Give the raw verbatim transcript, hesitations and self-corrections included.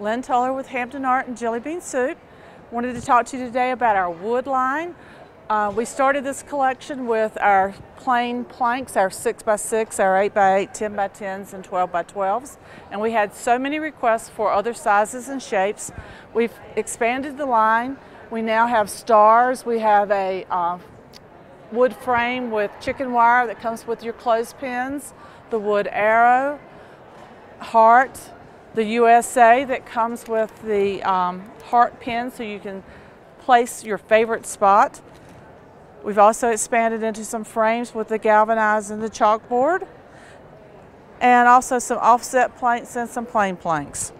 Lynn Toller with Hampton Art and Jillibean Soup. Wanted to talk to you today about our wood line. Uh, we started this collection with our plain planks, our six by six, our eight by eight, ten by tens, and twelve by twelves. And we had so many requests for other sizes and shapes. We've expanded the line. We now have stars. We have a uh, wood frame with chicken wire that comes with your clothespins, the wood arrow, heart, the U S A that comes with the um, heart pin so you can place your favorite spot. We've also expanded into some frames with the galvanized and the chalkboard, and also some offset planks and some plain planks.